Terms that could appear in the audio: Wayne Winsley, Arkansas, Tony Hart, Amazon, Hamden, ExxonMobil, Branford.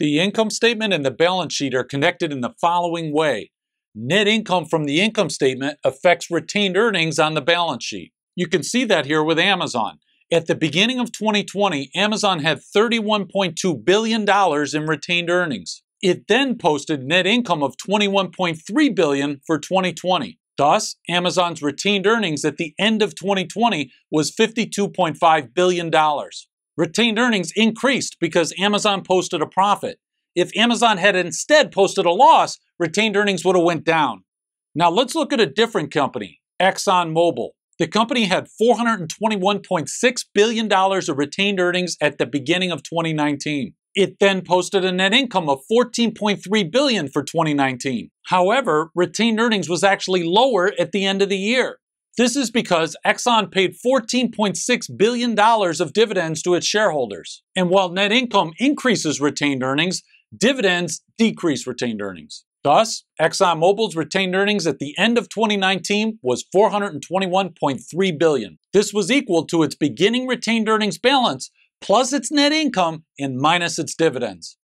The income statement and the balance sheet are connected in the following way. Net income from the income statement affects retained earnings on the balance sheet. You can see that here with Amazon. At the beginning of 2020, Amazon had $31.2 billion in retained earnings. It then posted net income of $21.3 billion for 2020. Thus, Amazon's retained earnings at the end of 2020 was $52.5 billion. Retained earnings increased because Amazon posted a profit. If Amazon had instead posted a loss, retained earnings would have went down. Now let's look at a different company, ExxonMobil. The company had $421.6 billion of retained earnings at the beginning of 2019. It then posted a net income of $14.3 billion for 2019. However, retained earnings was actually lower at the end of the year. This is because Exxon paid $14.6 billion of dividends to its shareholders. And while net income increases retained earnings, dividends decrease retained earnings. Thus, ExxonMobil's retained earnings at the end of 2019 was $421.3 billion. This was equal to its beginning retained earnings balance plus its net income and minus its dividends.